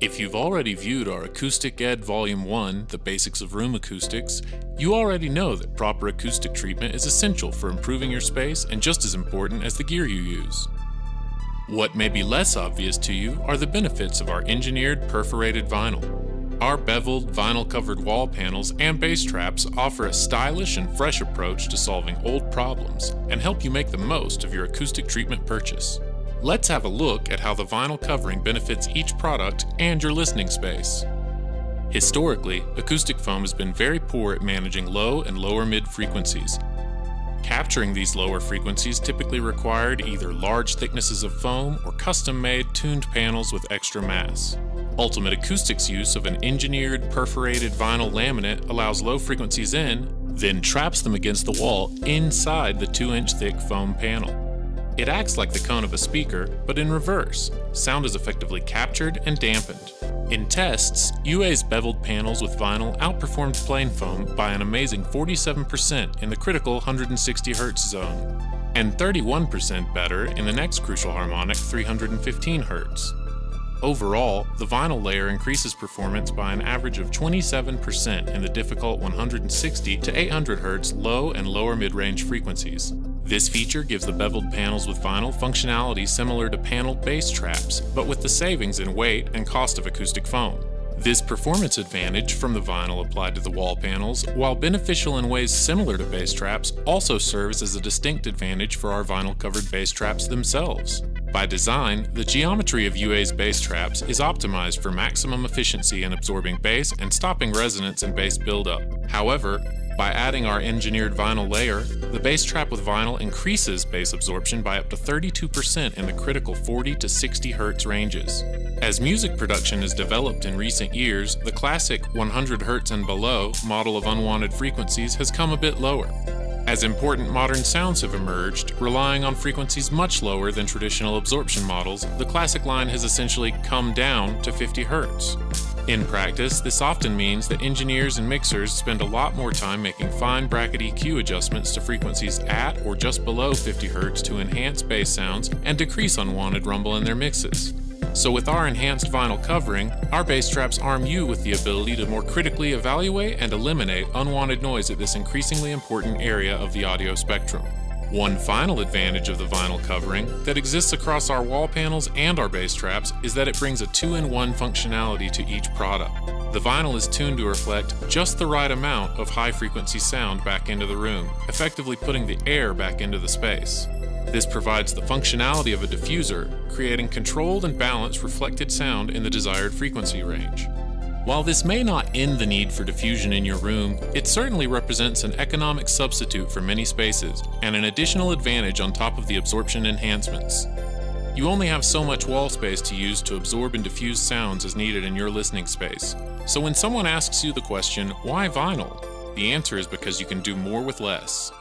If you've already viewed our Acoustic Ed Volume 1, The Basics of Room Acoustics, you already know that proper acoustic treatment is essential for improving your space and just as important as the gear you use. What may be less obvious to you are the benefits of our engineered perforated vinyl. Our beveled vinyl-covered wall panels and bass traps offer a stylish and fresh approach to solving old problems and help you make the most of your acoustic treatment purchase. Let's have a look at how the vinyl covering benefits each product and your listening space. Historically, acoustic foam has been very poor at managing low and lower mid frequencies. Capturing these lower frequencies typically required either large thicknesses of foam or custom-made tuned panels with extra mass. Ultimate Acoustics' use of an engineered perforated vinyl laminate allows low frequencies in, then traps them against the wall inside the 2-inch thick foam panel. It acts like the cone of a speaker, but in reverse. Sound is effectively captured and dampened. In tests, UA's beveled panels with vinyl outperformed plain foam by an amazing 47% in the critical 160Hz zone, and 31% better in the next crucial harmonic, 315Hz. Overall, the vinyl layer increases performance by an average of 27% in the difficult 160 to 800Hz low and lower mid-range frequencies. This feature gives the beveled panels with vinyl functionality similar to paneled bass traps, but with the savings in weight and cost of acoustic foam. This performance advantage from the vinyl applied to the wall panels, while beneficial in ways similar to bass traps, also serves as a distinct advantage for our vinyl-covered bass traps themselves. By design, the geometry of UA's bass traps is optimized for maximum efficiency in absorbing bass and stopping resonance and bass buildup. However, by adding our engineered vinyl layer, the bass trap with vinyl increases bass absorption by up to 32% in the critical 40 to 60 Hz ranges. As music production has developed in recent years, the classic 100 Hz and below model of unwanted frequencies has come a bit lower. As important modern sounds have emerged, relying on frequencies much lower than traditional absorption models, the classic line has essentially come down to 50 Hz. In practice, this often means that engineers and mixers spend a lot more time making fine bracket EQ adjustments to frequencies at or just below 50 Hz to enhance bass sounds and decrease unwanted rumble in their mixes. So with our enhanced vinyl covering, our bass traps arm you with the ability to more critically evaluate and eliminate unwanted noise at this increasingly important area of the audio spectrum. One final advantage of the vinyl covering that exists across our wall panels and our bass traps is that it brings a two-in-one functionality to each product. The vinyl is tuned to reflect just the right amount of high-frequency sound back into the room, effectively putting the air back into the space. This provides the functionality of a diffuser, creating controlled and balanced reflected sound in the desired frequency range. While this may not end the need for diffusion in your room, it certainly represents an economic substitute for many spaces and an additional advantage on top of the absorption enhancements. You only have so much wall space to use to absorb and diffuse sounds as needed in your listening space. So when someone asks you the question, why vinyl? The answer is because you can do more with less.